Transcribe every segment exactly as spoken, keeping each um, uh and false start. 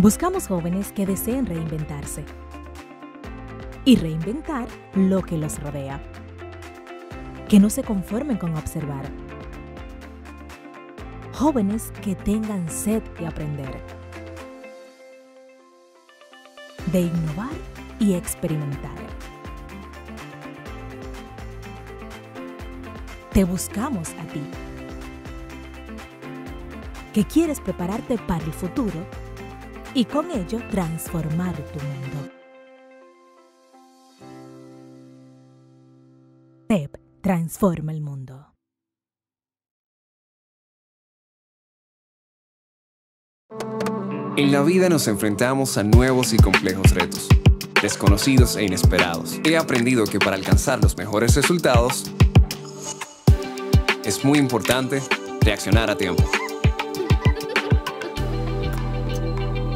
Buscamos jóvenes que deseen reinventarse y reinventar lo que los rodea. Que no se conformen con observar. Jóvenes que tengan sed de aprender, de innovar y experimentar. Te buscamos a ti, que quieres prepararte para el futuro y con ello transformar tu mundo. T E P transforma el mundo. En la vida nos enfrentamos a nuevos y complejos retos, desconocidos e inesperados. He aprendido que para alcanzar los mejores resultados, es muy importante reaccionar a tiempo.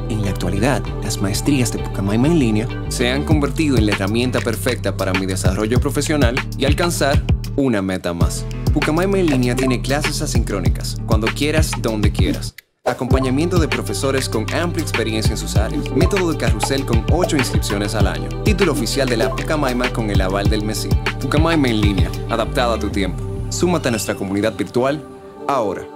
En la actualidad, las maestrías de Pucamaima en línea se han convertido en la herramienta perfecta para mi desarrollo profesional y alcanzar una meta más. Pucamaima en línea tiene clases asincrónicas, cuando quieras, donde quieras. Acompañamiento de profesores con amplia experiencia en sus áreas. Método de carrusel con ocho inscripciones al año. Título oficial de la Pucamaima con el aval del MESCYT. Pucamaima en línea, adaptada a tu tiempo. Súmate a nuestra comunidad virtual ahora.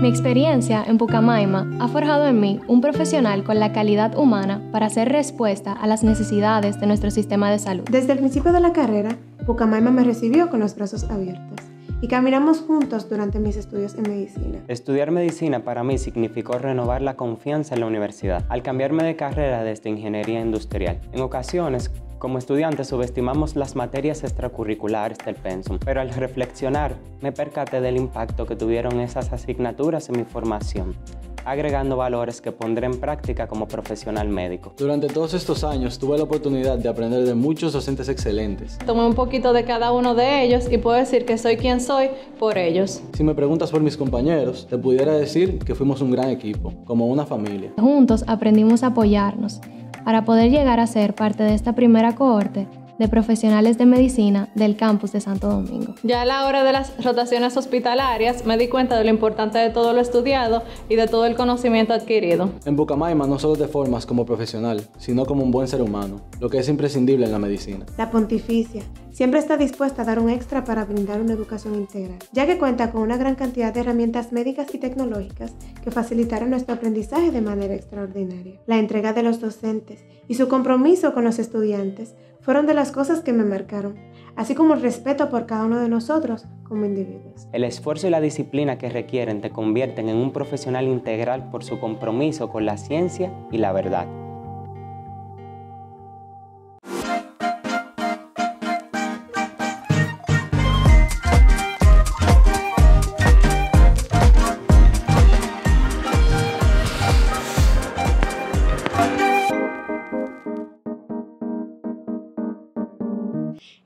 Mi experiencia en Pucamaima ha forjado en mí un profesional con la calidad humana para hacer respuesta a las necesidades de nuestro sistema de salud. Desde el principio de la carrera, Pucamaima me recibió con los brazos abiertos y caminamos juntos durante mis estudios en medicina. Estudiar medicina para mí significó renovar la confianza en la universidad al cambiarme de carrera desde ingeniería industrial. En ocasiones, como estudiantes, subestimamos las materias extracurriculares del pensum, pero al reflexionar me percaté del impacto que tuvieron esas asignaturas en mi formación, agregando valores que pondré en práctica como profesional médico. Durante todos estos años tuve la oportunidad de aprender de muchos docentes excelentes. Tomé un poquito de cada uno de ellos y puedo decir que soy quien soy por ellos. Si me preguntas por mis compañeros, te pudiera decir que fuimos un gran equipo, como una familia. Juntos aprendimos a apoyarnos para poder llegar a ser parte de esta primera cohorte de profesionales de medicina del campus de Santo Domingo. Ya a la hora de las rotaciones hospitalarias me di cuenta de lo importante de todo lo estudiado y de todo el conocimiento adquirido. En Pucamaima no solo te formas como profesional, sino como un buen ser humano, lo que es imprescindible en la medicina. La Pontificia siempre está dispuesta a dar un extra para brindar una educación integral, ya que cuenta con una gran cantidad de herramientas médicas y tecnológicas que facilitaron nuestro aprendizaje de manera extraordinaria. La entrega de los docentes y su compromiso con los estudiantes fueron de las cosas que me marcaron, así como el respeto por cada uno de nosotros como individuos. El esfuerzo y la disciplina que requieren te convierten en un profesional integral por su compromiso con la ciencia y la verdad.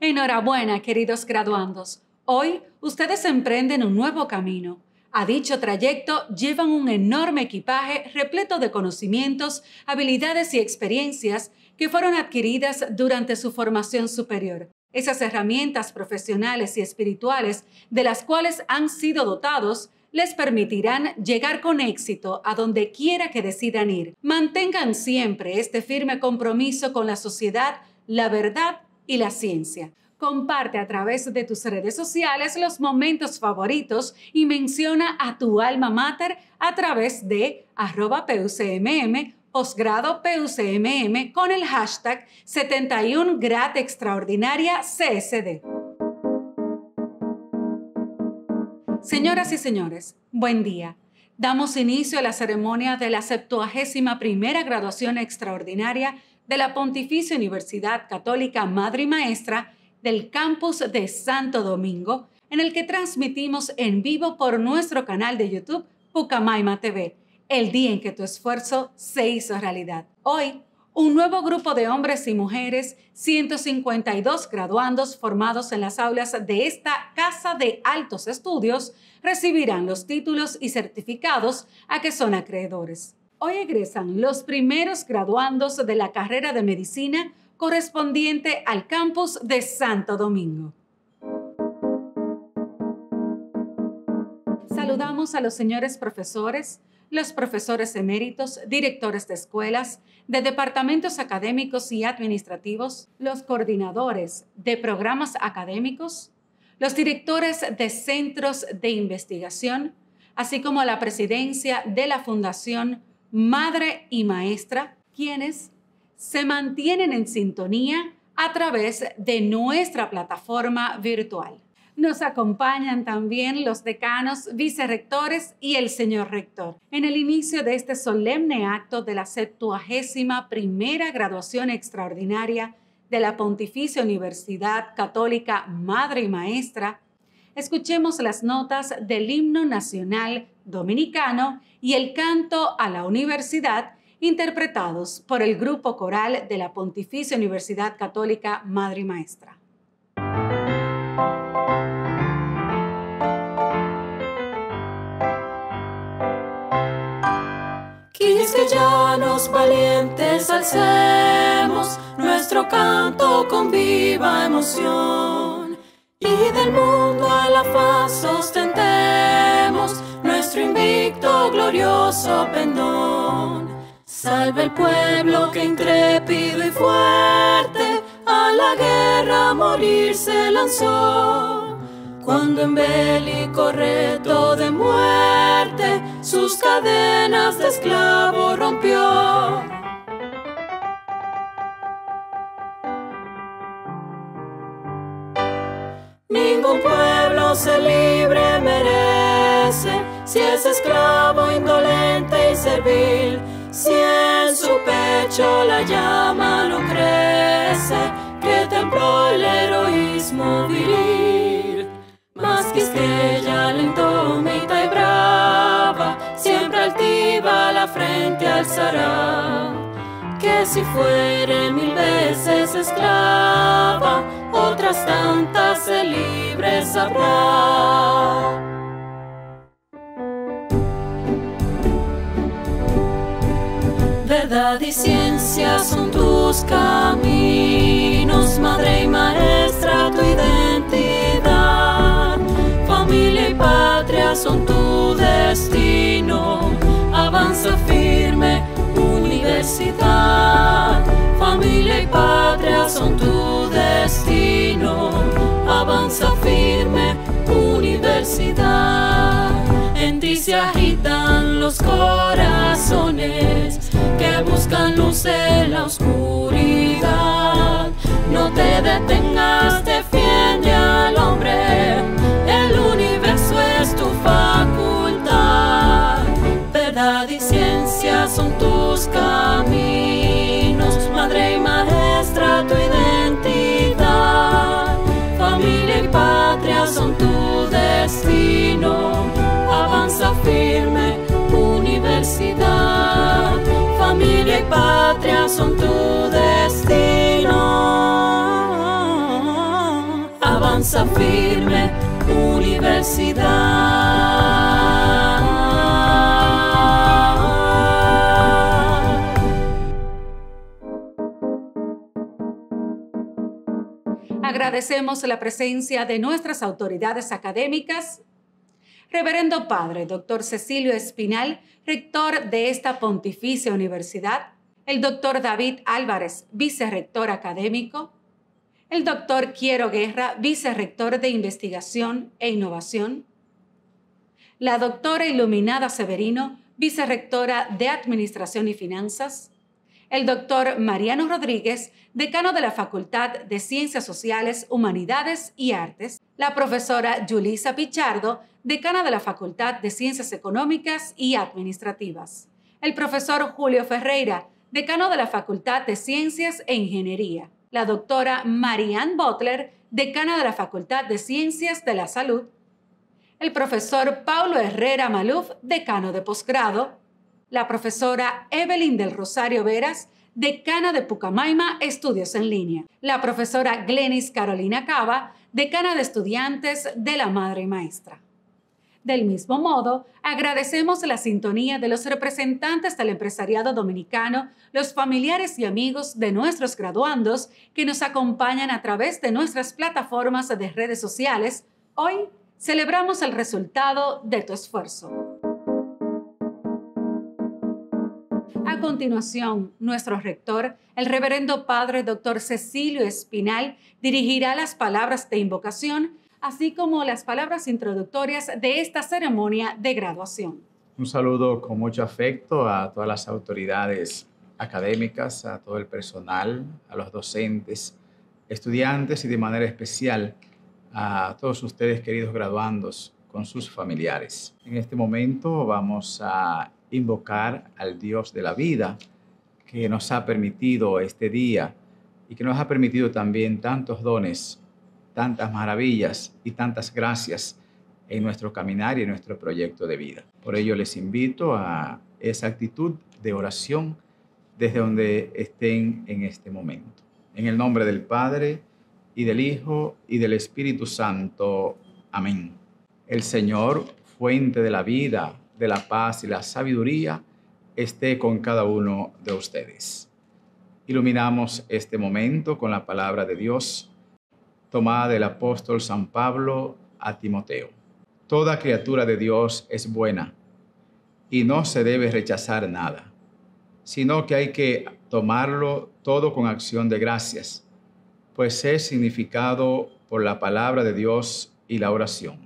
Enhorabuena, queridos graduandos. Hoy, ustedes emprenden un nuevo camino. A dicho trayecto llevan un enorme equipaje repleto de conocimientos, habilidades y experiencias que fueron adquiridas durante su formación superior. Esas herramientas profesionales y espirituales de las cuales han sido dotados les permitirán llegar con éxito a donde quiera que decidan ir. Mantengan siempre este firme compromiso con la sociedad, la verdad y la ciencia. Comparte a través de tus redes sociales los momentos favoritos y menciona a tu alma mater a través de arroba P U C M M, posgrado P U C M M con el hashtag setenta y uno grad extraordinaria C S D. Señoras y señores, buen día. Damos inicio a la ceremonia de la septuagésima primera graduación extraordinaria de la Pontificia Universidad Católica Madre y Maestra del campus de Santo Domingo, en el que transmitimos en vivo por nuestro canal de YouTube Pucamaima T V, el día en que tu esfuerzo se hizo realidad. Hoy, un nuevo grupo de hombres y mujeres, ciento cincuenta y dos graduandos formados en las aulas de esta Casa de Altos Estudios, recibirán los títulos y certificados a que son acreedores. Hoy egresan los primeros graduandos de la carrera de medicina correspondiente al campus de Santo Domingo. Saludamos a los señores profesores, los profesores eméritos, directores de escuelas, de departamentos académicos y administrativos, los coordinadores de programas académicos, los directores de centros de investigación, así como a la presidencia de la Fundación Madre y Maestra, quienes se mantienen en sintonía a través de nuestra plataforma virtual. Nos acompañan también los decanos, vicerrectores y el señor rector. En el inicio de este solemne acto de la septuagésima primera graduación extraordinaria de la Pontificia Universidad Católica Madre y Maestra, escuchemos las notas del himno nacional dominicano y el canto a la universidad interpretados por el grupo coral de la Pontificia Universidad Católica Madre y Maestra. Quisqueyanos valientes alcemos nuestro canto con viva emoción, y del mundo a la faz ostentemos nuestro invicto glorioso pendón. Salve el pueblo que intrépido y fuerte a la guerra a morir se lanzó, cuando en bélico reto de muerte sus cadenas de esclavo rompió. Ningún pueblo se libre merece si es esclavo indolente y servil, si en su pecho la llama no crece que tembló el heroísmo viril. Mas Quisqueya lentamente y brava siempre altiva la frente alzará, que si fuere mil veces esclava otras tantas se libre sabrá. Verdad y ciencia son tus caminos, madre y maestra tu identidad, familia y patria son tu destino, avanza firme universidad, familia y patria son tu destino, avanza firme universidad. En ti se agitan los corazones que buscan luz en la oscuridad. No te detengas, defiende al hombre, el universo es tu facultad. Verdad y ciencia son tus caminos, madre y maestra tu identidad, familia y patria son tu destino, avanza firme universidad, familia y patria son tu destino, avanza firme universidad. Agradecemos la presencia de nuestras autoridades académicas, Reverendo Padre doctor Cecilio Espinal, rector de esta Pontificia Universidad, el doctor David Álvarez, vicerrector académico, el doctor Quirón Guerra, vicerrector de Investigación e Innovación, la doctora Iluminada Severino, vicerrectora de Administración y Finanzas, el doctor Mariano Rodríguez, decano de la Facultad de Ciencias Sociales, Humanidades y Artes, la profesora Julisa Pichardo, decana de la Facultad de Ciencias Económicas y Administrativas, el profesor Julio Ferreira, decano de la Facultad de Ciencias e Ingeniería, la doctora Marianne Butler, decana de la Facultad de Ciencias de la Salud, el profesor Paulo Herrera Maluf, decano de posgrado, la profesora Evelyn del Rosario Veras, decana de Pucamaima Estudios en Línea, la profesora Glenis Carolina Cava, decana de Estudiantes de la Madre y Maestra. Del mismo modo, agradecemos la sintonía de los representantes del empresariado dominicano, los familiares y amigos de nuestros graduandos que nos acompañan a través de nuestras plataformas de redes sociales. Hoy Celebramos el resultado de tu esfuerzo. A continuación, nuestro rector, el reverendo padre doctor Cecilio Espinal, dirigirá las palabras de invocación, así como las palabras introductorias de esta ceremonia de graduación. Un saludo con mucho afecto a todas las autoridades académicas, a todo el personal, a los docentes, estudiantes y de manera especial a todos ustedes, queridos graduandos, con sus familiares. En este momento vamos a invocar al Dios de la vida que nos ha permitido este día y que nos ha permitido también tantos dones, tantas maravillas y tantas gracias en nuestro caminar y en nuestro proyecto de vida. Por ello les invito a esa actitud de oración desde donde estén en este momento. En el nombre del Padre, y del Hijo, y del Espíritu Santo. Amén. El Señor, fuente de la vida, de la paz y la sabiduría, esté con cada uno de ustedes. Iluminamos este momento con la palabra de Dios, tomada del apóstol San Pablo a Timoteo. Toda criatura de Dios es buena, y no se debe rechazar nada, sino que hay que tomarlo todo con acción de gracias, pues es significado por la palabra de Dios y la oración.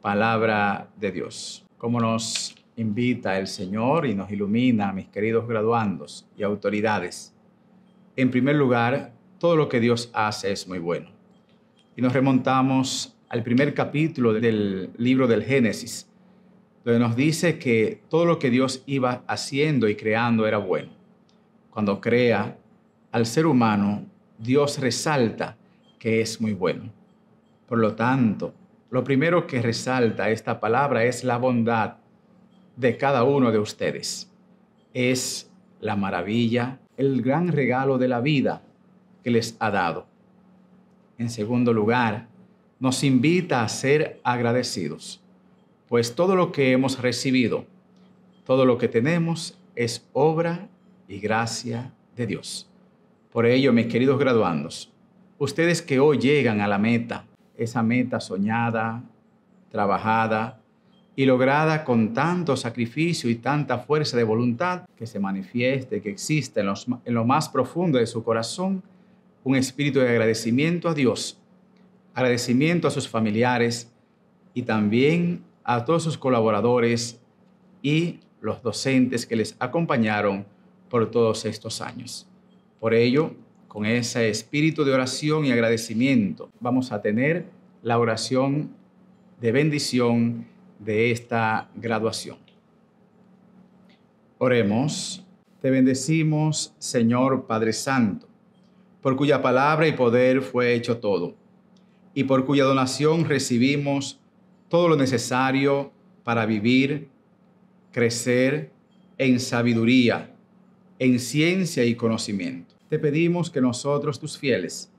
Palabra de Dios. Como nos invita el Señor y nos ilumina, mis queridos graduandos y autoridades. En primer lugar, todo lo que Dios hace es muy bueno. Y nos remontamos al primer capítulo del libro del Génesis, donde nos dice que todo lo que Dios iba haciendo y creando era bueno. Cuando crea al ser humano, Dios resalta que es muy bueno. Por lo tanto, lo primero que resalta esta palabra es la bondad de cada uno de ustedes. Es la maravilla, el gran regalo de la vida que les ha dado. En segundo lugar, nos invita a ser agradecidos, pues todo lo que hemos recibido, todo lo que tenemos es obra y gracia de Dios. Por ello, mis queridos graduandos, ustedes que hoy llegan a la meta, esa meta soñada, trabajada y lograda con tanto sacrificio y tanta fuerza de voluntad, que se manifieste, que exista en, los, en lo más profundo de su corazón un espíritu de agradecimiento a Dios, agradecimiento a sus familiares y también a todos sus colaboradores y los docentes que les acompañaron por todos estos años. Por ello, con ese espíritu de oración y agradecimiento, vamos a tener la oración de bendición de esta graduación. Oremos. Te bendecimos, Señor Padre Santo, por cuya palabra y poder fue hecho todo, y por cuya donación recibimos todo lo necesario para vivir, crecer en sabiduría, en ciencia y conocimiento. Te pedimos que nosotros, tus fieles,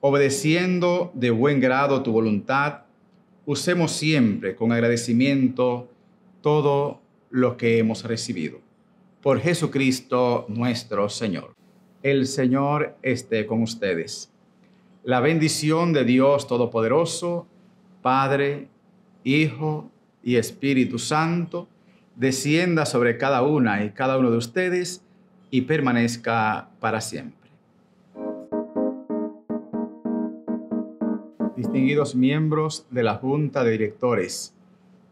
obedeciendo de buen grado tu voluntad, usemos siempre con agradecimiento todo lo que hemos recibido. Por Jesucristo nuestro Señor. El Señor esté con ustedes. La bendición de Dios Todopoderoso, Padre, Hijo y Espíritu Santo, descienda sobre cada una y cada uno de ustedes y permanezca para siempre. Distinguidos miembros de la Junta de Directores,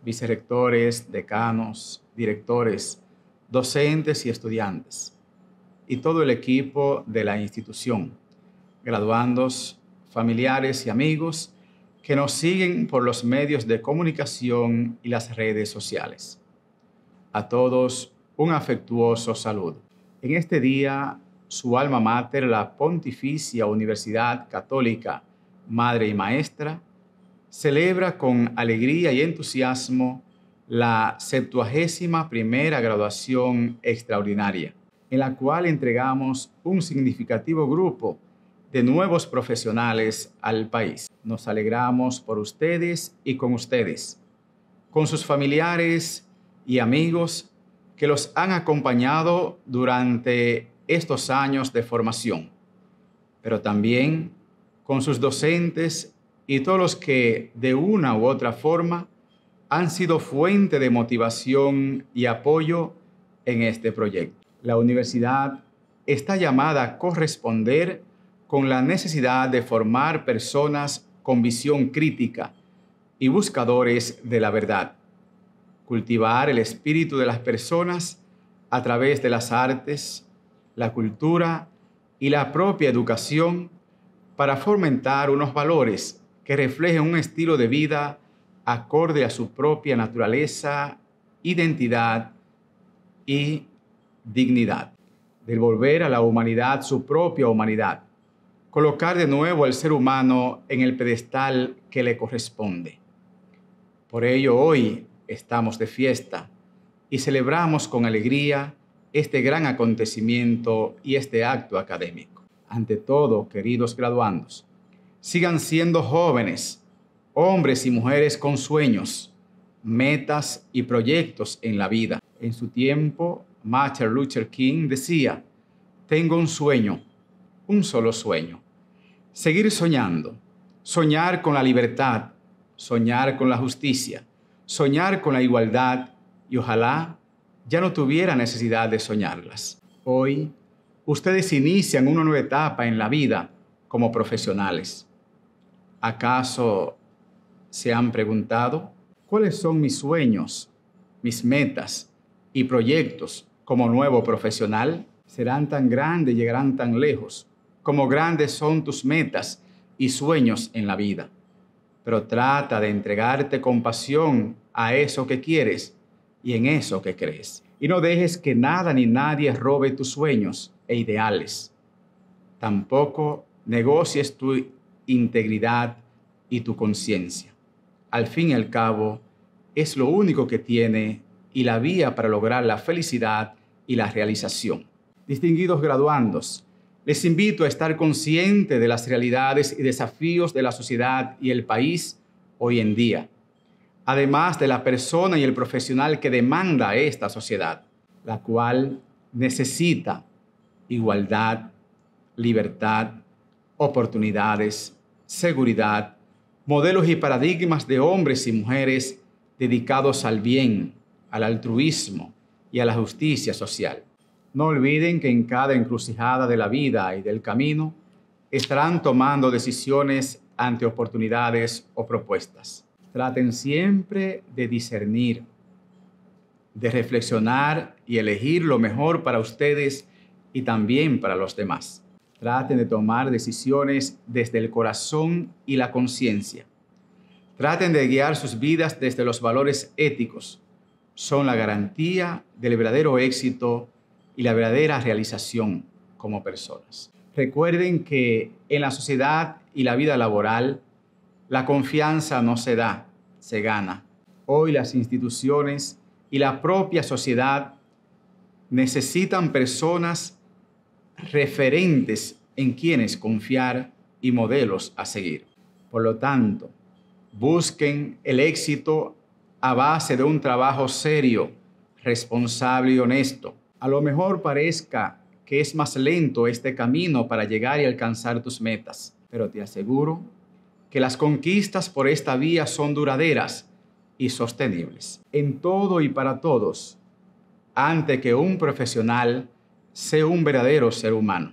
vicerrectores, decanos, directores, docentes y estudiantes, y todo el equipo de la institución, graduandos, familiares y amigos que nos siguen por los medios de comunicación y las redes sociales. A todos, un afectuoso saludo. En este día, su alma mater, la Pontificia Universidad Católica Madre y Maestra, celebra con alegría y entusiasmo la septuagésima primera graduación extraordinaria, en la cual entregamos un significativo grupo de nuevos profesionales al país. Nos alegramos por ustedes y con ustedes, con sus familiares y amigos que los han acompañado durante estos años de formación, pero también con sus docentes y todos los que, de una u otra forma, han sido fuente de motivación y apoyo en este proyecto. La universidad está llamada a corresponder con la necesidad de formar personas con visión crítica y buscadores de la verdad, cultivar el espíritu de las personas a través de las artes, la cultura y la propia educación para fomentar unos valores que reflejen un estilo de vida acorde a su propia naturaleza, identidad y dignidad. Devolver a la humanidad su propia humanidad, colocar de nuevo al ser humano en el pedestal que le corresponde. Por ello, hoy estamos de fiesta y celebramos con alegría este gran acontecimiento y este acto académico. Ante todo, queridos graduandos, sigan siendo jóvenes, hombres y mujeres con sueños, metas y proyectos en la vida. En su tiempo, Martin Luther King decía, tengo un sueño, un solo sueño. Seguir soñando, soñar con la libertad, soñar con la justicia, soñar con la igualdad y ojalá ya no tuviera necesidad de soñarlas. Hoy, ustedes inician una nueva etapa en la vida como profesionales. ¿Acaso se han preguntado cuáles son mis sueños, mis metas y proyectos como nuevo profesional? Serán tan grandes, llegarán tan lejos, como grandes son tus metas y sueños en la vida. Pero trata de entregarte con pasión a eso que quieres y en eso que crees. Y no dejes que nada ni nadie robe tus sueños e ideales. Tampoco negocies tu integridad y tu conciencia. Al fin y al cabo, es lo único que tiene y la vía para lograr la felicidad y la realización. Distinguidos graduandos, les invito a estar conscientes de las realidades y desafíos de la sociedad y el país hoy en día, además de la persona y el profesional que demanda esta sociedad, la cual necesita igualdad, libertad, oportunidades, seguridad, modelos y paradigmas de hombres y mujeres dedicados al bien, al altruismo y a la justicia social. No olviden que en cada encrucijada de la vida y del camino estarán tomando decisiones ante oportunidades o propuestas. Traten siempre de discernir, de reflexionar y elegir lo mejor para ustedes y también para los demás. Traten de tomar decisiones desde el corazón y la conciencia. Traten de guiar sus vidas desde los valores éticos. Son la garantía del verdadero éxito y la verdadera realización como personas. Recuerden que en la sociedad y la vida laboral, la confianza no se da, se gana. Hoy las instituciones y la propia sociedad necesitan personas referentes en quienes confiar y modelos a seguir. Por lo tanto, busquen el éxito a base de un trabajo serio, responsable y honesto. A lo mejor parezca que es más lento este camino para llegar y alcanzar tus metas, pero te aseguro que las conquistas por esta vía son duraderas y sostenibles. En todo y para todos, antes que un profesional sea un verdadero ser humano,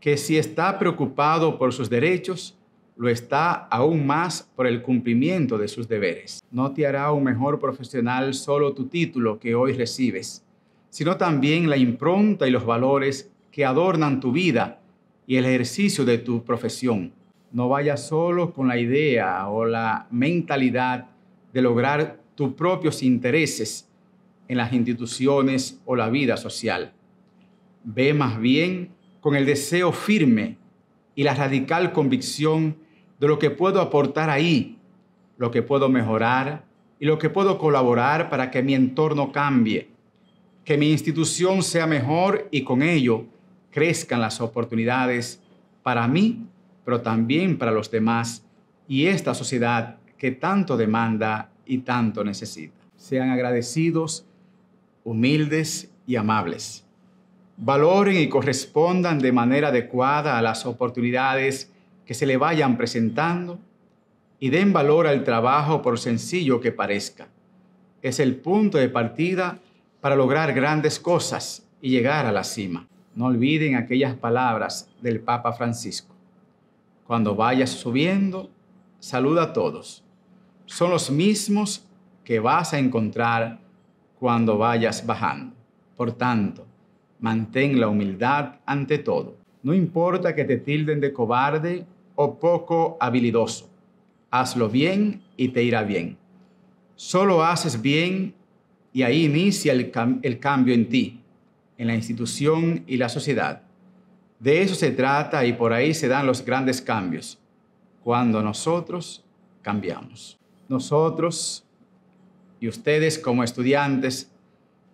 que si está preocupado por sus derechos, lo está aún más por el cumplimiento de sus deberes. No te hará un mejor profesional solo tu título que hoy recibes, sino también la impronta y los valores que adornan tu vida y el ejercicio de tu profesión. No vayas solo con la idea o la mentalidad de lograr tus propios intereses en las instituciones o la vida social. Ve más bien con el deseo firme y la radical convicción de lo que puedo aportar ahí, lo que puedo mejorar y lo que puedo colaborar para que mi entorno cambie, que mi institución sea mejor y con ello crezcan las oportunidades para mí, pero también para los demás y esta sociedad que tanto demanda y tanto necesita. Sean agradecidos, humildes y amables. Valoren y correspondan de manera adecuada a las oportunidades que se le vayan presentando y den valor al trabajo por sencillo que parezca. Es el punto de partida para lograr grandes cosas y llegar a la cima. No olviden aquellas palabras del Papa Francisco. Cuando vayas subiendo, saluda a todos. Son los mismos que vas a encontrar cuando vayas bajando. Por tanto, mantén la humildad ante todo. No importa que te tilden de cobarde o poco habilidoso. Hazlo bien y te irá bien. Solo haces bien y ahí inicia el, cam- el cambio en ti, en la institución y la sociedad. De eso se trata y por ahí se dan los grandes cambios, cuando nosotros cambiamos. Nosotros y ustedes como estudiantes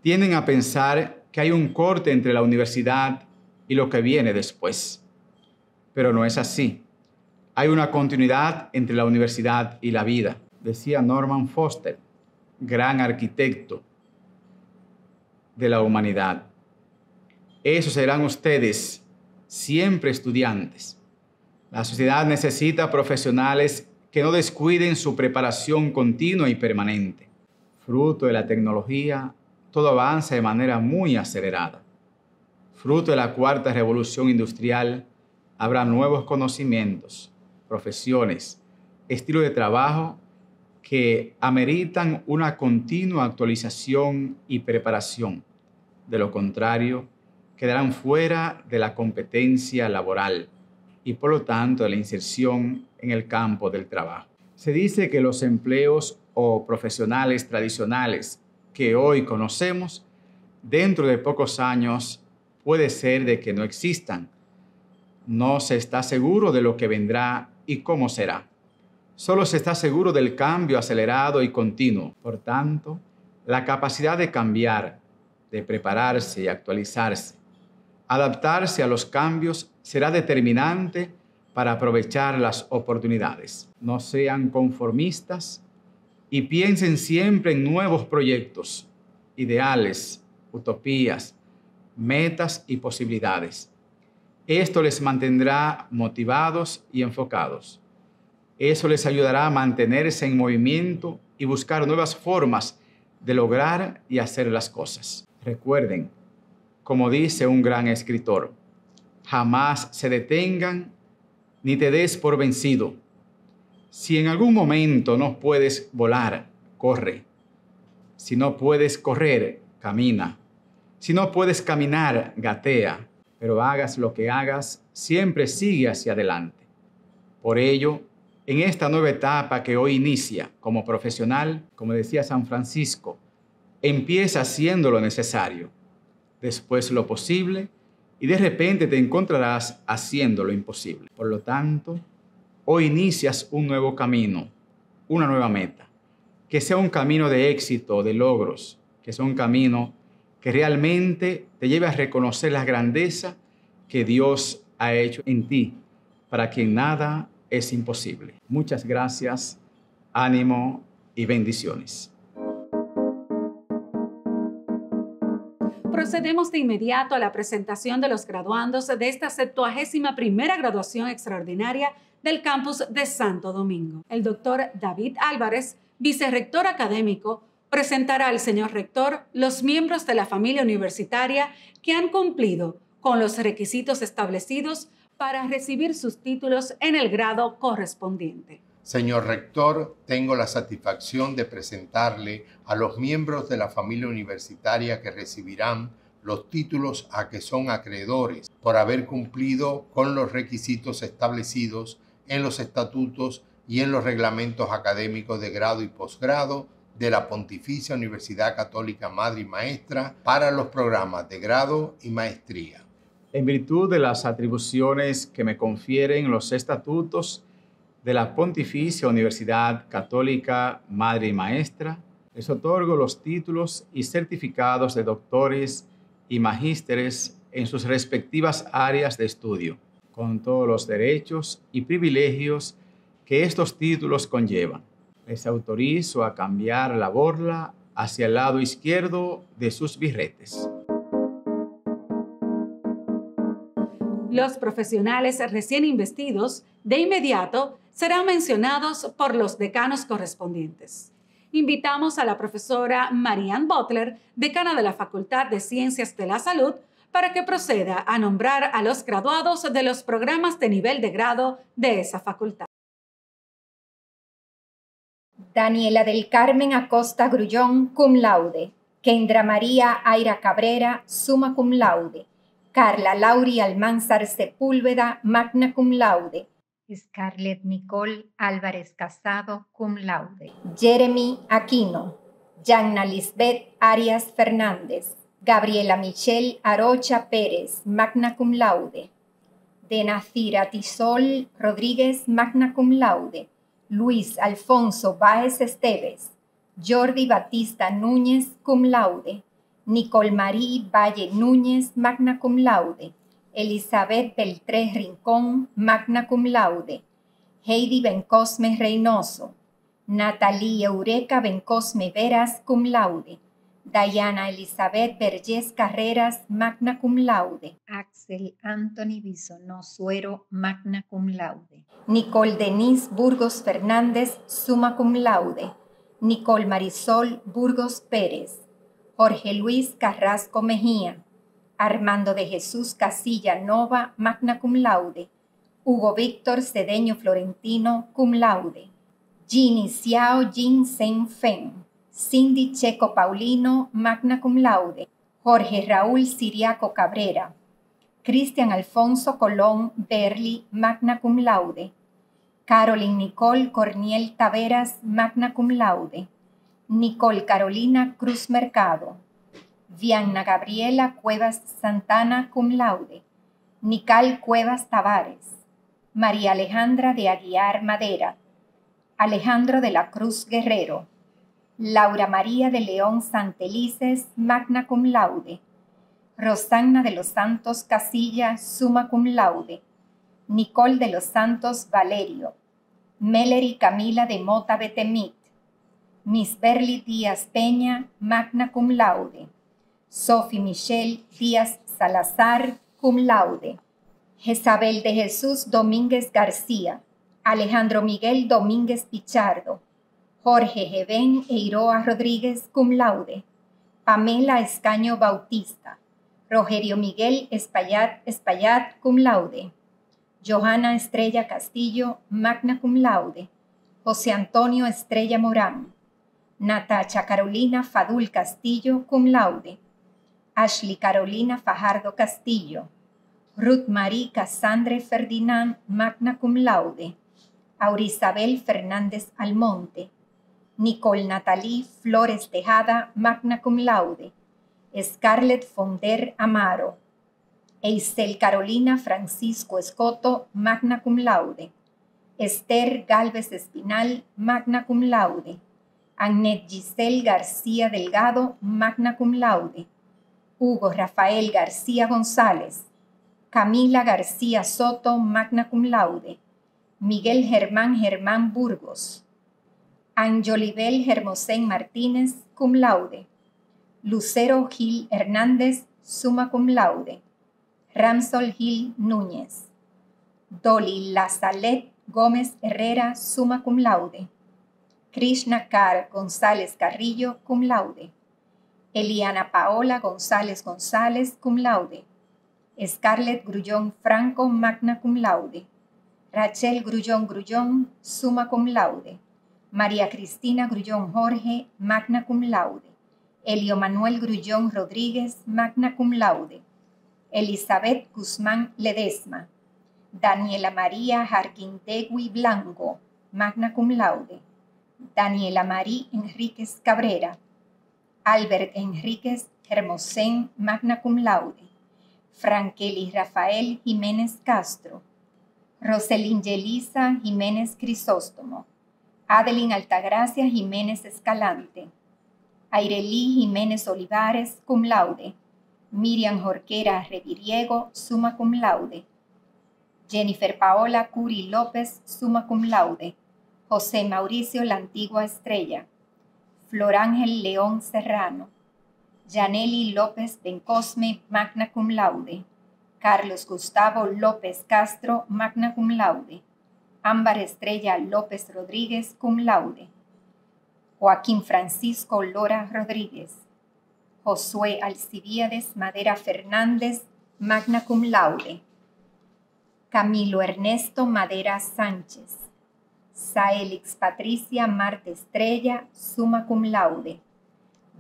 tienden a pensar que hay un corte entre la universidad y lo que viene después. Pero no es así. Hay una continuidad entre la universidad y la vida. Decía Norman Foster, gran arquitecto de la humanidad. Esos serán ustedes, siempre estudiantes. La sociedad necesita profesionales que no descuiden su preparación continua y permanente. Fruto de la tecnología, todo avanza de manera muy acelerada. Fruto de la cuarta revolución industrial, habrá nuevos conocimientos, profesiones, estilo de trabajo que ameritan una continua actualización y preparación. De lo contrario, quedarán fuera de la competencia laboral y, por lo tanto, de la inserción en el campo del trabajo. Se dice que los empleos o profesionales tradicionales que hoy conocemos, dentro de pocos años puede ser de que no existan. No se está seguro de lo que vendrá y cómo será. Solo se está seguro del cambio acelerado y continuo. Por tanto, la capacidad de cambiar, de prepararse y actualizarse, adaptarse a los cambios será determinante para aprovechar las oportunidades. No sean conformistas y piensen siempre en nuevos proyectos, ideales, utopías, metas y posibilidades. Esto les mantendrá motivados y enfocados. Eso les ayudará a mantenerse en movimiento y buscar nuevas formas de lograr y hacer las cosas. Recuerden, como dice un gran escritor, jamás se detengan ni te des por vencido. Si en algún momento no puedes volar, corre. Si no puedes correr, camina. Si no puedes caminar, gatea. Pero hagas lo que hagas, siempre sigue hacia adelante. Por ello, en esta nueva etapa que hoy inicia como profesional, como decía San Francisco, empieza haciendo lo necesario, después lo posible y de repente te encontrarás haciendo lo imposible. Por lo tanto, hoy inicias un nuevo camino, una nueva meta, que sea un camino de éxito, de logros, que sea un camino que realmente te lleve a reconocer la grandeza que Dios ha hecho en ti, para quien nada es imposible. Muchas gracias, ánimo y bendiciones. Procedemos de inmediato a la presentación de los graduandos de esta septuagésima primera graduación extraordinaria del campus de Santo Domingo. El doctor David Álvarez, vicerrector académico, presentará al señor rector los miembros de la familia universitaria que han cumplido con los requisitos establecidos para recibir sus títulos en el grado correspondiente. Señor rector, tengo la satisfacción de presentarle a los miembros de la familia universitaria que recibirán los títulos a que son acreedores por haber cumplido con los requisitos establecidos en los estatutos y en los reglamentos académicos de grado y posgrado de la Pontificia Universidad Católica Madre y Maestra para los programas de grado y maestría. En virtud de las atribuciones que me confieren los estatutos de la Pontificia Universidad Católica Madre y Maestra, les otorgo los títulos y certificados de doctores y magísteres en sus respectivas áreas de estudio, con todos los derechos y privilegios que estos títulos conllevan. Les autorizo a cambiar la borla hacia el lado izquierdo de sus birretes. Los profesionales recién investidos de inmediato serán mencionados por los decanos correspondientes. Invitamos a la profesora Marianne Butler, decana de la Facultad de Ciencias de la Salud, para que proceda a nombrar a los graduados de los programas de nivel de grado de esa facultad. Daniela del Carmen Acosta Grullón, cum laude. Kendra María Aira Cabrera, summa cum laude. Carla Lauri Almanzar Sepúlveda, magna cum laude. Scarlett Nicole Álvarez Casado, cum laude. Jeremy Aquino. Yanna Lisbeth Arias Fernández. Gabriela Michelle Arocha Pérez, magna cum laude. Denacira Tisol Rodríguez, magna cum laude. Luis Alfonso Báez Esteves. Jordi Batista Núñez, cum laude. Nicole Marie Valle Núñez, magna cum laude. Elizabeth Beltré Rincón, magna cum laude. Heidi Bencosme Reynoso. Natalie Eureka Bencosme Veras, cum laude. Dayana Elizabeth Vergés Carreras, magna cum laude. Axel Anthony Bisonó Suero, magna cum laude. Nicole Denise Burgos Fernández, summa cum laude. Nicole Marisol Burgos Pérez. Jorge Luis Carrasco Mejía. Armando de Jesús Casilla Nova, magna cum laude. Hugo Víctor Cedeño Florentino, cum laude. Ginny Xiao Jin Sen Fen. Cindy Checo Paulino, magna cum laude. Jorge Raúl Siriaco Cabrera. Cristian Alfonso Colón Berli, magna cum laude. Caroline Nicole Corniel Taveras, magna cum laude. Nicole Carolina Cruz Mercado. Vianna Gabriela Cuevas Santana, cum laude. Nical Cuevas Tavares. María Alejandra de Aguiar Madera. Alejandro de la Cruz Guerrero. Laura María de León Santelices, magna cum laude. Rosanna de los Santos Casilla, summa cum laude. Nicole de los Santos Valerio. Melery Camila de Mota Betemit. Miss Berly Díaz Peña, magna cum laude. Sophie Michelle Díaz Salazar, cum laude. Jezabel de Jesús Domínguez García. Alejandro Miguel Domínguez Pichardo. Jorge Gevén Eiroa Rodríguez, cum laude. Pamela Escaño Bautista. Rogerio Miguel Espaillat Espaillat, cum laude. Johanna Estrella Castillo, magna cum laude. José Antonio Estrella Morán. Natacha Carolina Fadul Castillo, cum laude. Ashley Carolina Fajardo Castillo. Ruth Marie Casandre Ferdinand, magna cum laude. Aurisabel Fernández Almonte. Nicole Natalí Flores Tejada, magna cum laude. Scarlett Fonder Amaro. Eisel Carolina Francisco Escoto, magna cum laude. Esther Galvez Espinal, magna cum laude. Annette Giselle García Delgado, magna cum laude. Hugo Rafael García González. Camila García Soto, magna cum laude. Miguel Germán Germán Burgos. Anjolibel Germosén Martínez, cum laude. Lucero Gil Hernández, summa cum laude. Ramsol Gil Núñez. Dolly Lazalet Gómez Herrera, summa cum laude. Krishna Carr González Carrillo, cum laude. Eliana Paola González González, cum laude. Scarlett Grullón Franco, magna cum laude. Rachel Grullón Grullón, summa cum laude. María Cristina Grullón Jorge, magna cum laude. Elio Manuel Grullón Rodríguez, magna cum laude. Elizabeth Guzmán Ledesma. Daniela María Jarquintegui Blanco, magna cum laude. Daniela María Enríquez Cabrera. Albert Enríquez Hermosén, magna cum laude. Frankeli Rafael Jiménez Castro. Roselyn Yelisa Jiménez Crisóstomo. Adeline Altagracia Jiménez Escalante. Airelí Jiménez Olivares, cum laude. Miriam Jorquera Reviriego, summa cum laude. Jennifer Paola Curi López, summa cum laude. José Mauricio La Antigua Estrella. Flor Ángel León Serrano. Yaneli López Bencosme, magna cum laude. Carlos Gustavo López Castro, magna cum laude. Ámbar Estrella López Rodríguez, cum laude. Joaquín Francisco Lora Rodríguez. Josué Alcibiades Madera Fernández, magna cum laude. Camilo Ernesto Madera Sánchez. Saelix Patricia Marte Estrella, summa cum laude.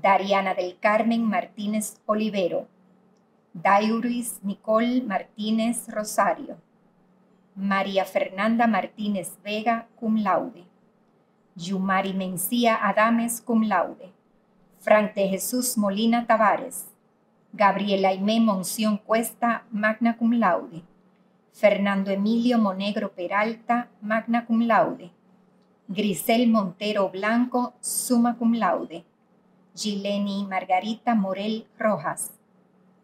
Dariana del Carmen Martínez Olivero. Daiuris Nicole Martínez Rosario. María Fernanda Martínez Vega, cum laude. Yumari Mencía Adames, cum laude. Frank de Jesús Molina Tavares. Gabriela Aimé Monción Cuesta, magna cum laude. Fernando Emilio Monegro Peralta, magna cum laude. Grisel Montero Blanco, summa cum laude. Gileni Margarita Morel Rojas.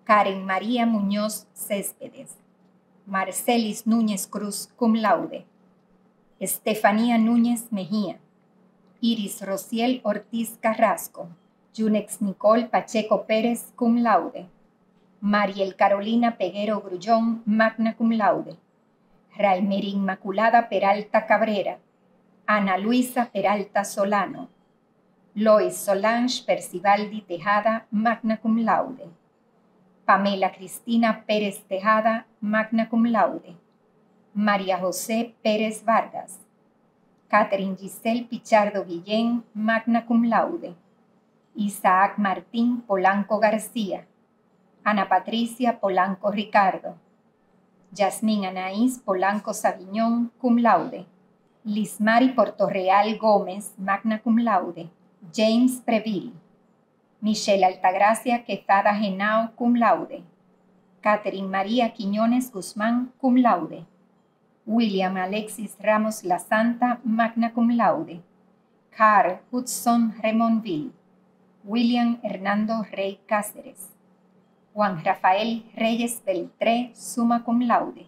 Karen María Muñoz Céspedes. Marcelis Núñez Cruz, cum laude. Estefanía Núñez Mejía. Iris Rociel Ortiz Carrasco. Yunex Nicole Pacheco Pérez, cum laude. Mariel Carolina Peguero Grullón, magna cum laude. Raimer Inmaculada Peralta Cabrera. Ana Luisa Peralta Solano. Lois Solange Percivaldi Tejada, magna cum laude. Pamela Cristina Pérez Tejada, magna cum laude. María José Pérez Vargas. Catherine Giselle Pichardo Guillén, magna cum laude. Isaac Martín Polanco García. Ana Patricia Polanco Ricardo. Yasmín Anaís Polanco Sabiñón, cum laude. Lismari Portorreal Gómez, magna cum laude. James Preville. Michelle Altagracia Quezada Genao, cum laude. Catherine María Quiñones Guzmán, cum laude. William Alexis Ramos La Santa, magna cum laude. Carl Hudson Remonville. William Hernando Rey Cáceres. Juan Rafael Reyes Beltré, summa cum laude.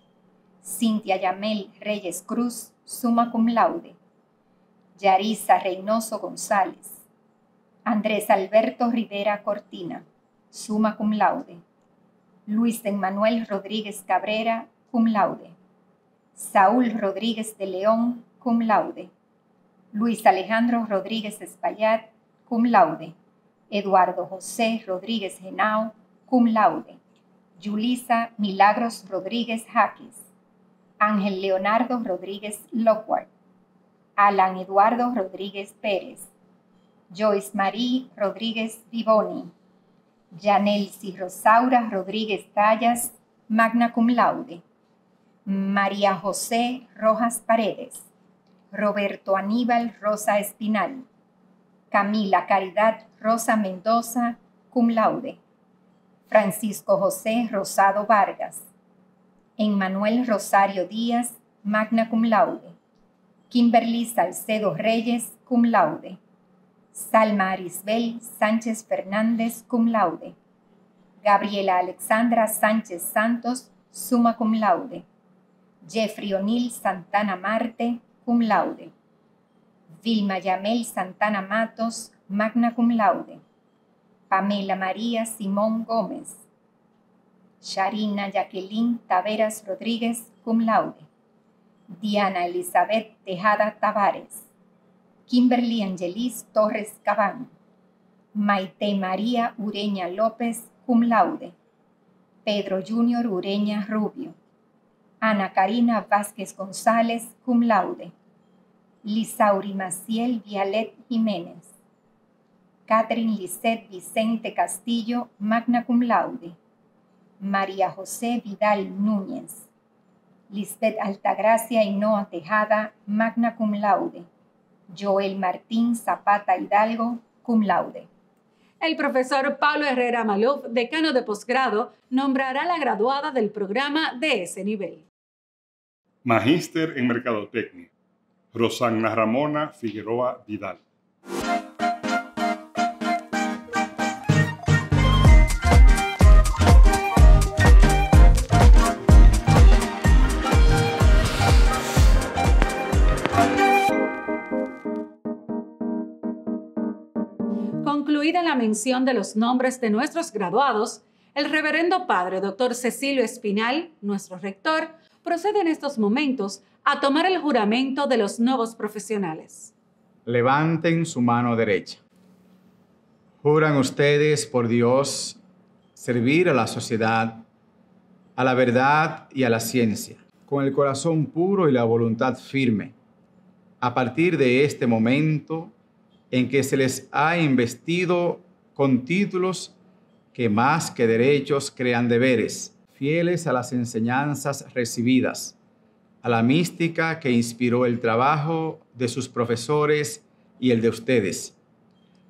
Cintia Yamel Reyes Cruz, summa cum laude. Yarisa Reynoso González. Andrés Alberto Rivera Cortina, summa cum laude. Luis Emmanuel Rodríguez Cabrera, cum laude. Saúl Rodríguez de León, cum laude. Luis Alejandro Rodríguez Espaillat, cum laude. Eduardo José Rodríguez Genao, cum laude. Julisa Milagros Rodríguez Jaques. Ángel Leonardo Rodríguez Lockhart. Alan Eduardo Rodríguez Pérez. Joyce Marie Rodríguez Vivoni. Yanelsi Rosaura Rodríguez Tallas, magna cum laude. María José Rojas Paredes. Roberto Aníbal Rosa Espinal. Camila Caridad Rosa Mendoza, cum laude. Francisco José Rosado Vargas. Emmanuel Rosario Díaz, magna cum laude. Kimberly Salcedo Reyes, cum laude. Salma Arisbel Sánchez Fernández, cum laude. Gabriela Alexandra Sánchez Santos, summa cum laude. Jeffrey O'Neill Santana Marte, cum laude. Vilma Yamel Santana Matos, magna cum laude. Pamela María Simón Gómez. Sharina Jacqueline Taveras Rodríguez, cum laude. Diana Elizabeth Tejada Tavares. Kimberly Angelis Torres Cabán. Maite María Ureña López, cum laude. Pedro Junior Ureña Rubio. Ana Karina Vázquez González, cum laude. Lisauri Maciel Vialet Jiménez. Catherine Lisette Vicente Castillo, magna cum laude. María José Vidal Núñez. Lisbeth Altagracia Hinoa Tejada, magna cum laude. Joel Martín Zapata Hidalgo, cum laude. El profesor Paulo Herrera Maluf, decano de posgrado, nombrará la graduada del programa de ese nivel. Magíster en Mercadotecnia, Rosanna Ramona Figueroa Vidal. Concluida la mención de los nombres de nuestros graduados, el reverendo padre doctor Cecilio Espinal, nuestro rector, procede en estos momentos a tomar el juramento de los nuevos profesionales. Levanten su mano derecha. ¿Juran ustedes por Dios servir a la sociedad, a la verdad y a la ciencia, con el corazón puro y la voluntad firme, a partir de este momento en que se les ha investido con títulos que más que derechos crean deberes, fieles a las enseñanzas recibidas, a la mística que inspiró el trabajo de sus profesores y el de ustedes,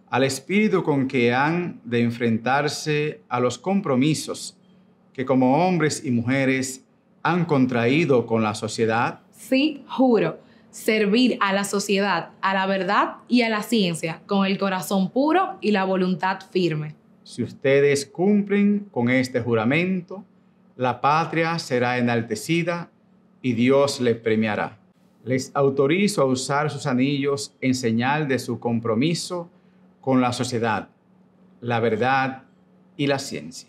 al espíritu con que han de enfrentarse a los compromisos que como hombres y mujeres han contraído con la sociedad? Sí, juro, servir a la sociedad, a la verdad y a la ciencia, con el corazón puro y la voluntad firme. Si ustedes cumplen con este juramento, la patria será enaltecida y Dios les premiará. Les autorizo a usar sus anillos en señal de su compromiso con la sociedad, la verdad y la ciencia.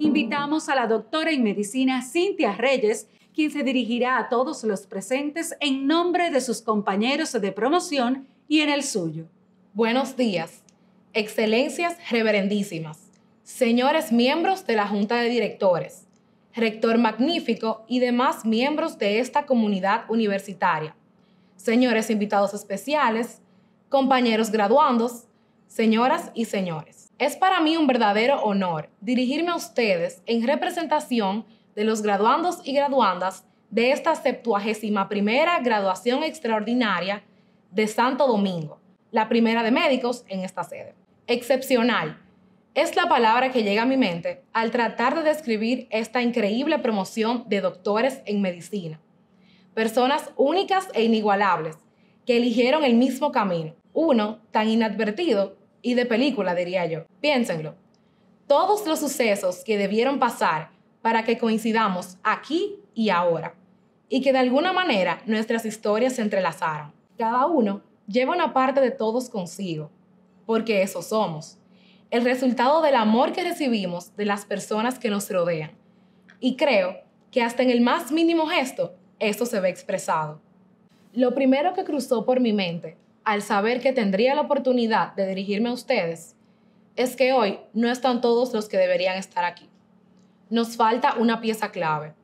Invitamos a la doctora en medicina Cintia Reyes, quien se dirigirá a todos los presentes en nombre de sus compañeros de promoción y en el suyo. Buenos días, excelencias reverendísimas, señores miembros de la Junta de Directores, rector magnífico y demás miembros de esta comunidad universitaria, señores invitados especiales, compañeros graduandos, señoras y señores. Es para mí un verdadero honor dirigirme a ustedes en representación de los graduandos y graduandas de esta septuagésima primera graduación extraordinaria de Santo Domingo, la primera de médicos en esta sede. Excepcional es la palabra que llega a mi mente al tratar de describir esta increíble promoción de doctores en medicina. Personas únicas e inigualables que eligieron el mismo camino, uno tan inadvertido y de película, diría yo. Piénsenlo, todos los sucesos que debieron pasar para que coincidamos aquí y ahora y que de alguna manera nuestras historias se entrelazaron. Cada uno lleva una parte de todos consigo, porque eso somos, el resultado del amor que recibimos de las personas que nos rodean. Y creo que hasta en el más mínimo gesto, esto se ve expresado. Lo primero que cruzó por mi mente al saber que tendría la oportunidad de dirigirme a ustedes es que hoy no están todos los que deberían estar aquí. Nos falta una pieza clave,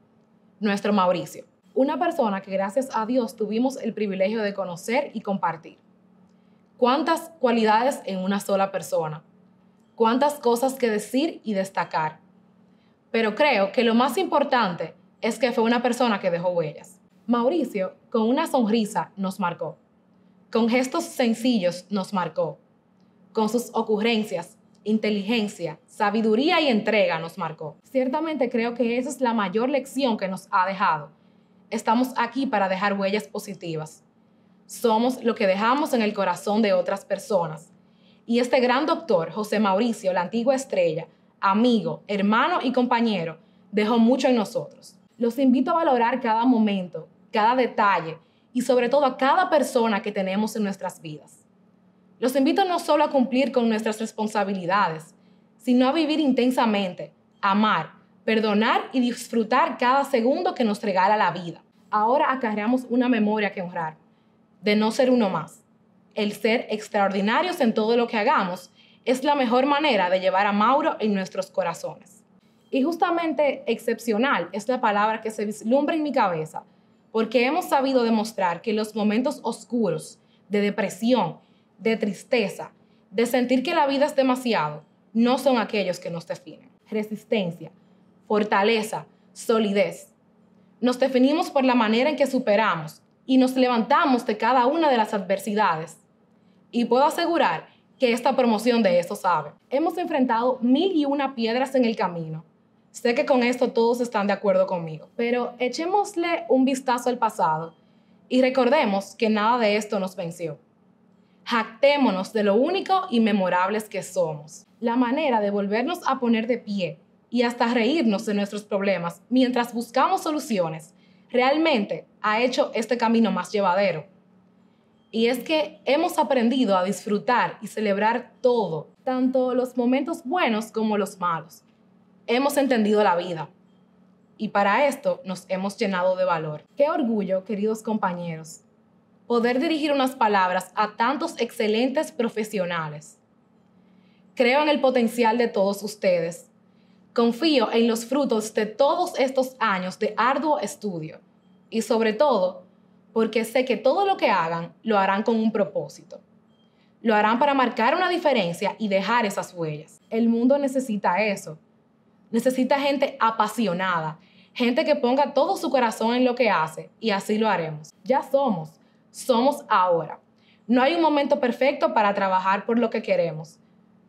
nuestro Mauricio. Una persona que gracias a Dios tuvimos el privilegio de conocer y compartir. ¿Cuántas cualidades en una sola persona? ¿Cuántas cosas que decir y destacar? Pero creo que lo más importante es que fue una persona que dejó huellas. Mauricio, con una sonrisa, nos marcó. Con gestos sencillos nos marcó. Con sus ocurrencias, inteligencia, sabiduría y entrega nos marcó. Ciertamente creo que esa es la mayor lección que nos ha dejado. Estamos aquí para dejar huellas positivas. Somos lo que dejamos en el corazón de otras personas. Y este gran doctor, José Mauricio, la antigua estrella, amigo, hermano y compañero, dejó mucho en nosotros. Los invito a valorar cada momento, cada detalle y sobre todo a cada persona que tenemos en nuestras vidas. Los invito no solo a cumplir con nuestras responsabilidades, sino a vivir intensamente, amar, perdonar y disfrutar cada segundo que nos regala la vida. Ahora acarreamos una memoria que honrar, de no ser uno más. El ser extraordinarios en todo lo que hagamos es la mejor manera de llevar a Mauro en nuestros corazones. Y justamente excepcional es la palabra que se vislumbra en mi cabeza, porque hemos sabido demostrar que los momentos oscuros, de depresión, de tristeza, de sentir que la vida es demasiado, no son aquellos que nos definen. Resistencia, fortaleza, solidez. Nos definimos por la manera en que superamos y nos levantamos de cada una de las adversidades. Y puedo asegurar que esta promoción de eso sabe. Hemos enfrentado mil y una piedras en el camino. Sé que con esto todos están de acuerdo conmigo, pero echémosle un vistazo al pasado y recordemos que nada de esto nos venció. Jactémonos de lo único y memorables que somos. La manera de volvernos a poner de pie y hasta reírnos de nuestros problemas mientras buscamos soluciones, realmente ha hecho este camino más llevadero. Y es que hemos aprendido a disfrutar y celebrar todo, tanto los momentos buenos como los malos. Hemos entendido la vida. y para esto nos hemos llenado de valor. Qué orgullo, queridos compañeros, poder dirigir unas palabras a tantos excelentes profesionales. Creo en el potencial de todos ustedes. Confío en los frutos de todos estos años de arduo estudio y, sobre todo, porque sé que todo lo que hagan lo harán con un propósito. Lo harán para marcar una diferencia y dejar esas huellas. El mundo necesita eso. Necesita gente apasionada, gente que ponga todo su corazón en lo que hace, y así lo haremos. Ya somos, somos ahora. No hay un momento perfecto para trabajar por lo que queremos.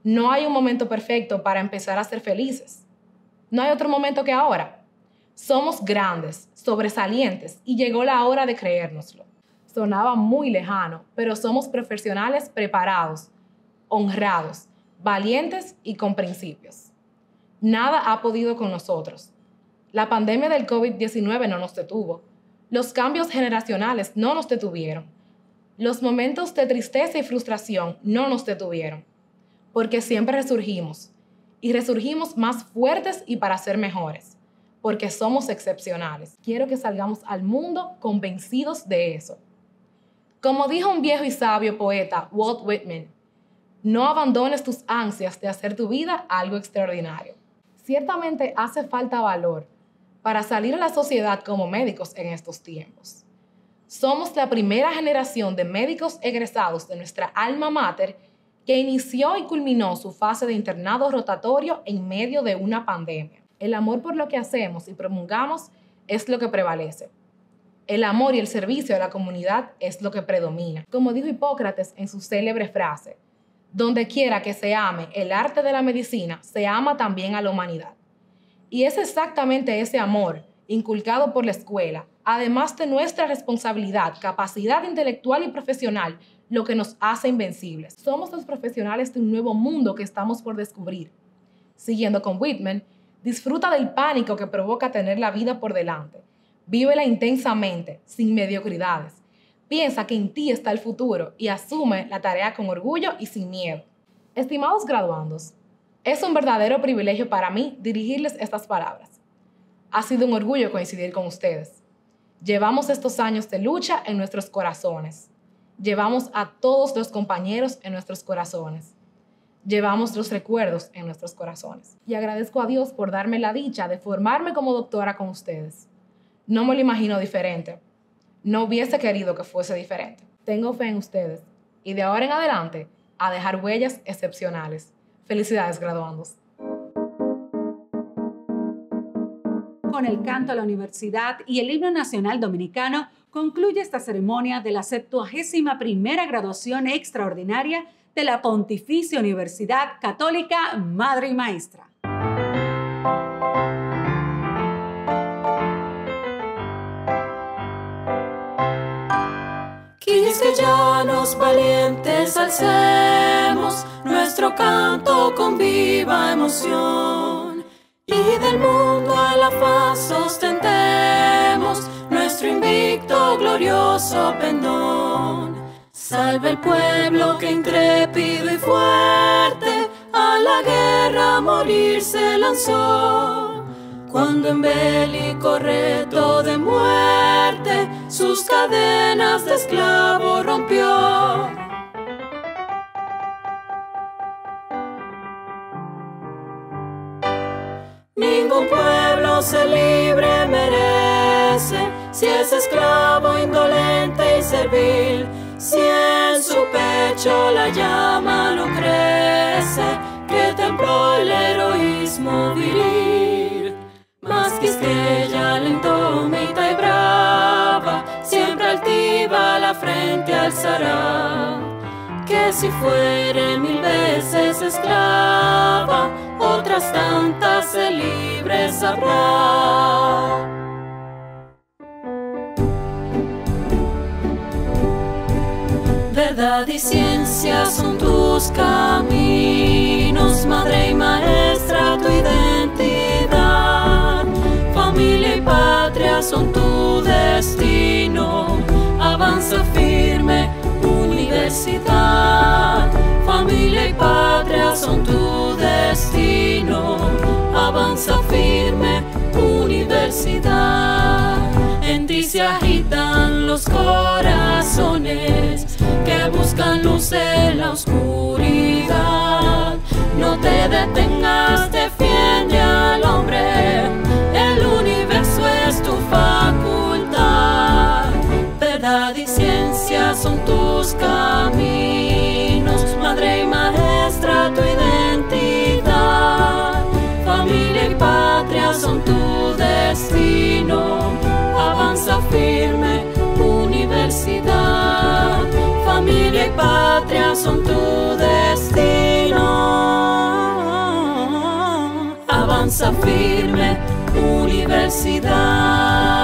No hay un momento perfecto para empezar a ser felices. No hay otro momento que ahora. Somos grandes, sobresalientes, y llegó la hora de creérnoslo. Sonaba muy lejano, pero somos profesionales preparados, honrados, valientes y con principios. Nada ha podido con nosotros. La pandemia del COVID diecinueve no nos detuvo. Los cambios generacionales no nos detuvieron. Los momentos de tristeza y frustración no nos detuvieron. Porque siempre resurgimos. Y resurgimos más fuertes y para ser mejores. Porque somos excepcionales. Quiero que salgamos al mundo convencidos de eso. Como dijo un viejo y sabio poeta, Walt Whitman, no abandones tus ansias de hacer tu vida algo extraordinario. Ciertamente hace falta valor para salir a la sociedad como médicos en estos tiempos. Somos la primera generación de médicos egresados de nuestra alma mater que inició y culminó su fase de internado rotatorio en medio de una pandemia. El amor por lo que hacemos y promulgamos es lo que prevalece. El amor y el servicio a la comunidad es lo que predomina. Como dijo Hipócrates en su célebre frase, donde quiera que se ame el arte de la medicina, se ama también a la humanidad. Y es exactamente ese amor inculcado por la escuela, además de nuestra responsabilidad, capacidad intelectual y profesional, lo que nos hace invencibles. Somos los profesionales de un nuevo mundo que estamos por descubrir. Siguiendo con Whitman, disfruta del pánico que provoca tener la vida por delante. Vívela intensamente, sin mediocridades. Piensa que en ti está el futuro y asume la tarea con orgullo y sin miedo. Estimados graduandos, es un verdadero privilegio para mí dirigirles estas palabras. Ha sido un orgullo coincidir con ustedes. Llevamos estos años de lucha en nuestros corazones. Llevamos a todos los compañeros en nuestros corazones. Llevamos los recuerdos en nuestros corazones. Y agradezco a Dios por darme la dicha de formarme como doctora con ustedes. No me lo imagino diferente. No hubiese querido que fuese diferente. Tengo fe en ustedes. Y de ahora en adelante, a dejar huellas excepcionales. Felicidades, graduandos. Con el canto a la universidad y el himno nacional dominicano concluye esta ceremonia de la septuagésima primera graduación extraordinaria de la Pontificia Universidad Católica Madre y Maestra. Quisqueyanos valientes alcemos nuestro canto con viva emoción, y del mundo a la faz sostentemos nuestro invicto glorioso pendón. Salve el pueblo que intrépido y fuerte a la guerra a morir se lanzó, cuando en bélico reto de muerte sus cadenas de esclavo rompió. Ningún pueblo se libre merece si es esclavo, indolente y servil. Si en su pecho la llama no crece que tembló el heroísmo viril. Mas Quisqueya indómita y brava, siempre altiva la frente alzará, que si fuere mil veces esclava, otras tantas se libre sabrá. Verdad y ciencia son tus caminos, madre y maestra tu identidad, familia y patria son tu destino, avanza firme universidad. Familia y patria son tu destino, avanza firme universidad. corazones que buscan luz en la oscuridad. No te detengas, defiende al hombre, el universo es tu facultad. Verdad y ciencia son tus caminos, madre y maestra tu identidad. Familia y patria son tu destino, avanza firme universidad. Familia y patria son tu destino, avanza firme universidad.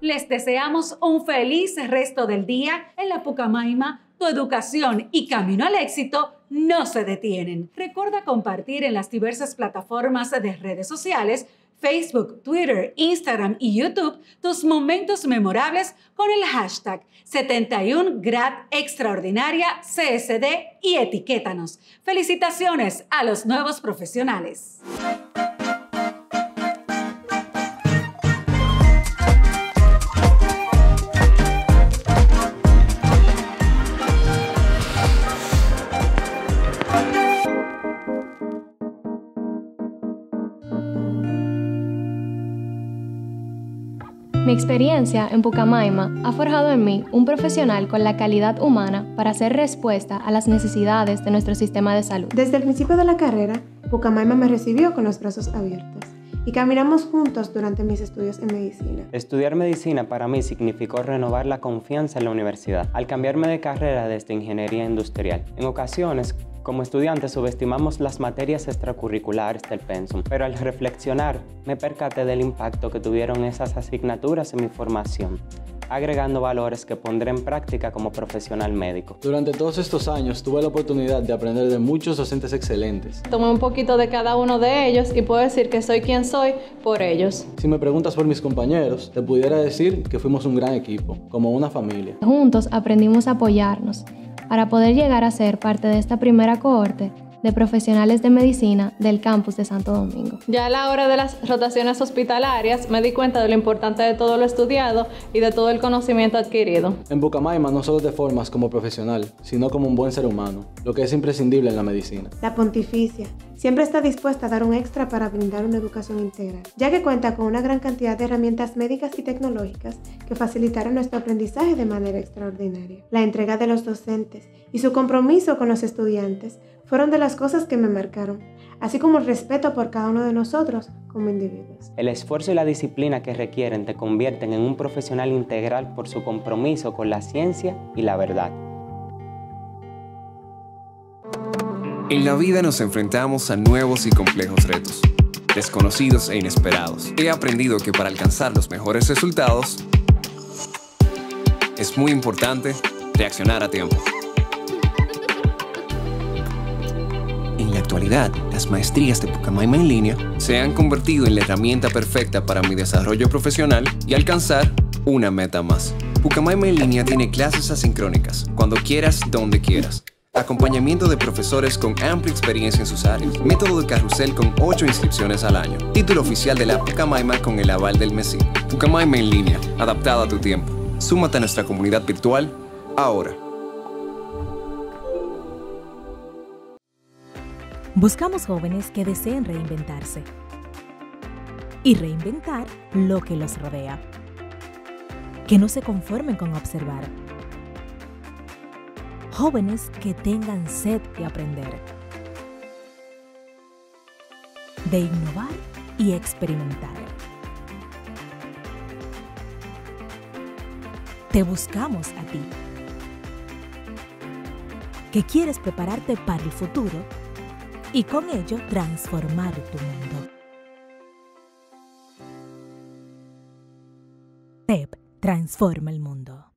Les deseamos un feliz resto del día en la Pucamaima. Tu educación y camino al éxito no se detienen. Recuerda compartir en las diversas plataformas de redes sociales, Facebook, Twitter, Instagram y YouTube, tus momentos memorables con el hashtag setenta y uno grad extraordinaria C S D y etiquétanos. Felicitaciones a los nuevos profesionales. Mi experiencia en Pucamaima ha forjado en mí un profesional con la calidad humana para hacer respuesta a las necesidades de nuestro sistema de salud. Desde el principio de la carrera, Pucamaima me recibió con los brazos abiertos y caminamos juntos durante mis estudios en medicina. Estudiar medicina para mí significó renovar la confianza en la universidad al cambiarme de carrera desde ingeniería industrial. En ocasiones, como estudiantes subestimamos las materias extracurriculares del pensum, pero al reflexionar me percaté del impacto que tuvieron esas asignaturas en mi formación, agregando valores que pondré en práctica como profesional médico. Durante todos estos años tuve la oportunidad de aprender de muchos docentes excelentes. Tomé un poquito de cada uno de ellos y puedo decir que soy quien soy por ellos. Si me preguntas por mis compañeros, te pudiera decir que fuimos un gran equipo, como una familia. Juntos aprendimos a apoyarnos para poder llegar a ser parte de esta primera cohorte de profesionales de medicina del campus de Santo Domingo. Ya a la hora de las rotaciones hospitalarias me di cuenta de lo importante de todo lo estudiado y de todo el conocimiento adquirido. En Pucamaima no solo te formas como profesional, sino como un buen ser humano, lo que es imprescindible en la medicina. La Pontificia siempre está dispuesta a dar un extra para brindar una educación integral, ya que cuenta con una gran cantidad de herramientas médicas y tecnológicas que facilitaron nuestro aprendizaje de manera extraordinaria. La entrega de los docentes y su compromiso con los estudiantes fueron de las cosas que me marcaron, así como el respeto por cada uno de nosotros como individuos. El esfuerzo y la disciplina que requieren te convierten en un profesional integral por su compromiso con la ciencia y la verdad. En la vida nos enfrentamos a nuevos y complejos retos, desconocidos e inesperados. He aprendido que para alcanzar los mejores resultados es muy importante reaccionar a tiempo. En la actualidad, las maestrías de Pucamaima en línea se han convertido en la herramienta perfecta para mi desarrollo profesional y alcanzar una meta más. Pucamaima en línea tiene clases asincrónicas, cuando quieras, donde quieras. Acompañamiento de profesores con amplia experiencia en sus áreas. Método de carrusel con ocho inscripciones al año. Título oficial de la Pucamaima con el aval del MESCYT. Pucamaima en línea, adaptada a tu tiempo. Súmate a nuestra comunidad virtual ahora. Buscamos jóvenes que deseen reinventarse y reinventar lo que los rodea. Que no se conformen con observar. Jóvenes que tengan sed de aprender, de innovar y experimentar. Te buscamos a ti, que quieres prepararte para el futuro y con ello transformar tu mundo. T E P transforma el mundo.